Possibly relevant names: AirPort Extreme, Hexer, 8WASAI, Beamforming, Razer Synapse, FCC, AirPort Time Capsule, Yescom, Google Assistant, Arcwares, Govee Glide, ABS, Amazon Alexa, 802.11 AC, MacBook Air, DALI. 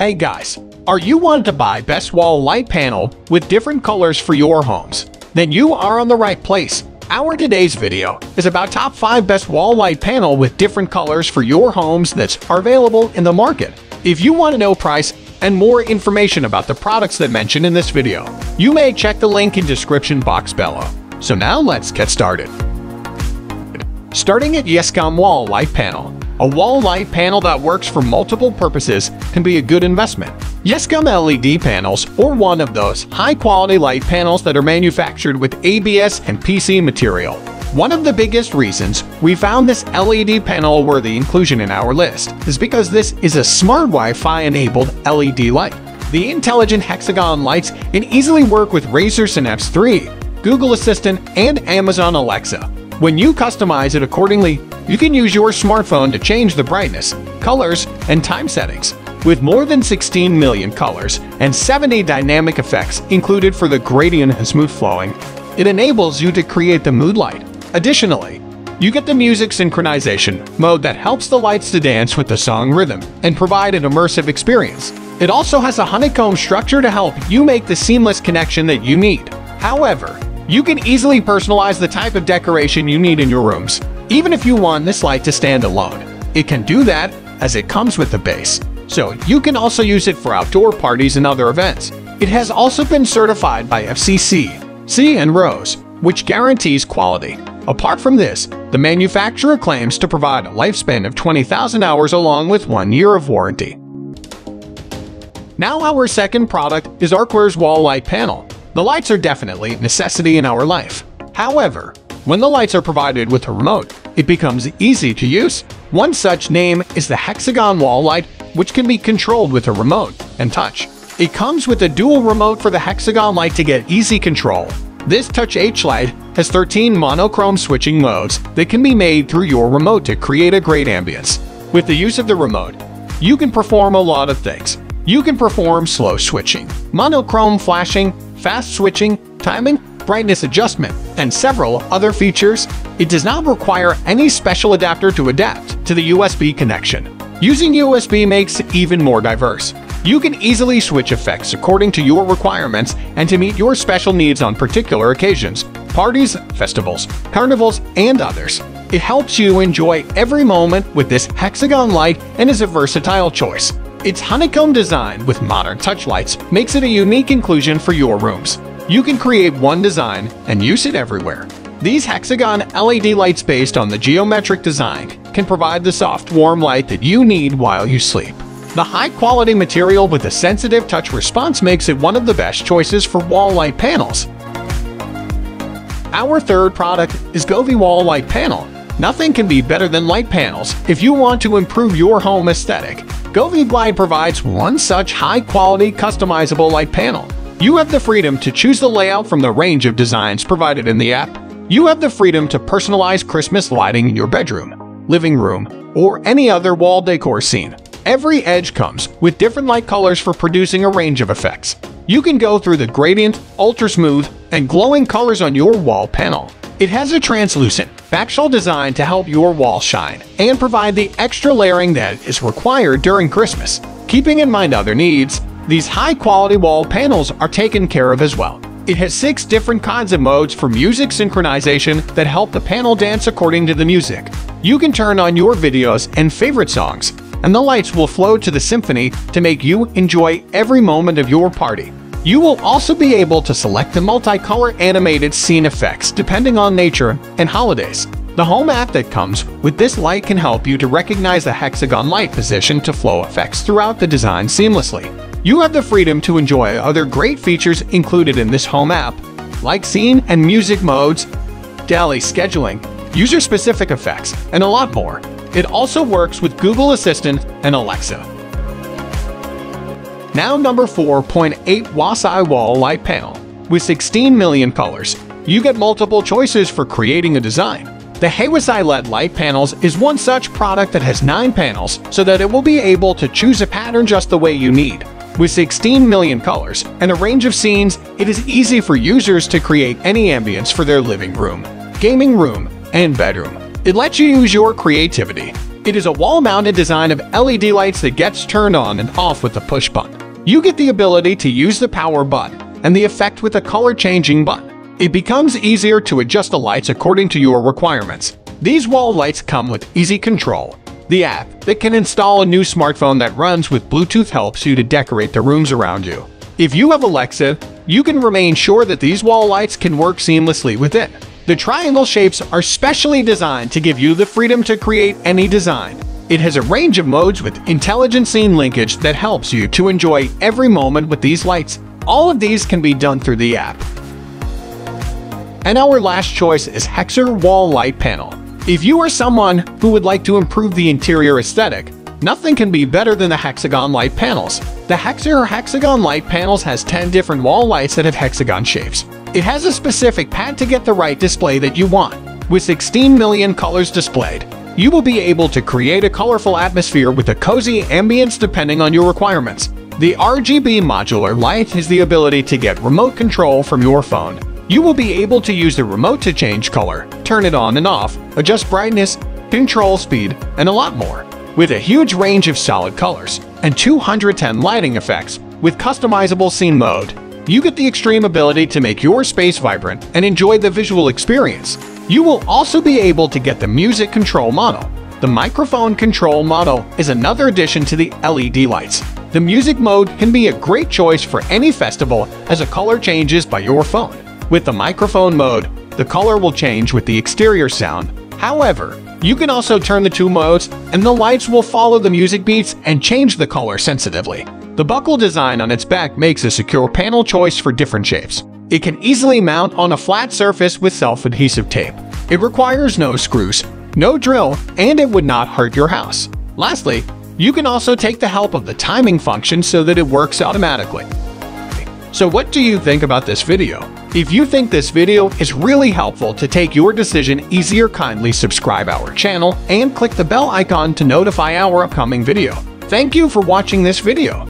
Hey guys, are you wanting to buy best wall light panel with different colors for your homes? Then you are on the right place. Our today's video is about top 5 best wall light panel with different colors for your homes that are available in the market. If you want to know price and more information about the products that mentioned in this video, you may check the link in description box below. So now let's get started. Starting at Yescom wall light panel. A wall light panel that works for multiple purposes can be a good investment. Yescom LED panels are one of those high-quality light panels that are manufactured with ABS and PC material. One of the biggest reasons we found this LED panel worthy inclusion in our list is because this is a smart Wi-Fi enabled LED light. The intelligent hexagon lights can easily work with Razer Synapse 3, Google Assistant, and Amazon Alexa. When you customize it accordingly, you can use your smartphone to change the brightness, colors, and time settings. With more than 16 million colors and 70 dynamic effects included for the gradient and smooth flowing, it enables you to create the mood light. Additionally, you get the music synchronization mode that helps the lights to dance with the song rhythm and provide an immersive experience. It also has a honeycomb structure to help you make the seamless connection that you need. However, you can easily personalize the type of decoration you need in your rooms. Even if you want this light to stand alone, it can do that as it comes with the base. So you can also use it for outdoor parties and other events. It has also been certified by FCC, C, and Rose, which guarantees quality. Apart from this, the manufacturer claims to provide a lifespan of 20,000 hours along with 1 year of warranty. Now our second product is Arcwares wall light panel. The lights are definitely a necessity in our life. However, when the lights are provided with a remote, it becomes easy to use. One such name is the hexagon wall light, which can be controlled with a remote and touch. It comes with a dual remote for the hexagon light to get easy control. This Touch H light has 13 monochrome switching modes that can be made through your remote to create a great ambience. With the use of the remote, you can perform a lot of things. You can perform slow switching, monochrome flashing, fast switching, timing, brightness adjustment, and several other features. It does not require any special adapter to adapt to the USB connection. Using USB makes it even more diverse. You can easily switch effects according to your requirements and to meet your special needs on particular occasions, parties, festivals, carnivals, and others. It helps you enjoy every moment with this hexagon light and is a versatile choice. Its honeycomb design with modern touch lights makes it a unique inclusion for your rooms. You can create one design and use it everywhere. These hexagon LED lights based on the geometric design can provide the soft, warm light that you need while you sleep. The high-quality material with a sensitive touch response makes it one of the best choices for wall light panels. Our third product is Govee wall light panel. Nothing can be better than light panels if you want to improve your home aesthetic. Govee Glide provides one such high-quality customizable light panel. You have the freedom to choose the layout from the range of designs provided in the app. You have the freedom to personalize Christmas lighting in your bedroom, living room, or any other wall decor scene. Every edge comes with different light colors for producing a range of effects. You can go through the gradient, ultra smooth, and glowing colors on your wall panel. It has a translucent, backshell design to help your wall shine and provide the extra layering that is required during Christmas. Keeping in mind other needs, these high-quality wall panels are taken care of as well. It has 6 different kinds of modes for music synchronization that help the panel dance according to the music. You can turn on your videos and favorite songs, and the lights will flow to the symphony to make you enjoy every moment of your party. You will also be able to select the multicolor animated scene effects depending on nature and holidays. The home app that comes with this light can help you to recognize the hexagon light position to flow effects throughout the design seamlessly. You have the freedom to enjoy other great features included in this home app, like scene and music modes, DALI scheduling, user-specific effects, and a lot more. It also works with Google Assistant and Alexa. Now number 4.8 WASAI wall light panel. With 16 million colors, you get multiple choices for creating a design. The 8WASAI LED light panels is one such product that has 9 panels so that it will be able to choose a pattern just the way you need. With 16 million colors and a range of scenes, it is easy for users to create any ambience for their living room, gaming room, and bedroom. It lets you use your creativity It is a wall-mounted design of LED lights that gets turned on and off with the push button. You get the ability to use the power button and the effect with a color-changing button. It becomes easier to adjust the lights according to your requirements. These wall lights come with easy control. The app that can install a new smartphone that runs with Bluetooth helps you to decorate the rooms around you. If you have Alexa, you can remain sure that these wall lights can work seamlessly with it. The triangle shapes are specially designed to give you the freedom to create any design. It has a range of modes with intelligent scene linkage that helps you to enjoy every moment with these lights. All of these can be done through the app. And our last choice is Hexer Wall Light Panel. If you are someone who would like to improve the interior aesthetic, nothing can be better than the hexagon light panels. The Hexer hexagon light panels has 10 different wall lights that have hexagon shapes. It has a specific pad to get the right display that you want. With 16 million colors displayed, you will be able to create a colorful atmosphere with a cozy ambience depending on your requirements. The RGB modular light has the ability to get remote control from your phone. You will be able to use the remote to change color, turn it on and off, adjust brightness, control speed, and a lot more. With a huge range of solid colors and 210 lighting effects with customizable scene mode, you get the extreme ability to make your space vibrant and enjoy the visual experience. You will also be able to get the music control module. The microphone control module is another addition to the LED lights. The music mode can be a great choice for any festival as a color changes by your phone. With the microphone mode, the color will change with the exterior sound. However, you can also turn the two modes and the lights will follow the music beats and change the color sensitively. The buckle design on its back makes a secure panel choice for different shapes. It can easily mount on a flat surface with self-adhesive tape. It requires no screws, no drill, and it would not hurt your house. Lastly, you can also take the help of the timing function so that it works automatically. So what do you think about this video? If you think this video is really helpful to take your decision easier, kindly subscribe our channel and click the bell icon to notify our upcoming video. Thank you for watching this video.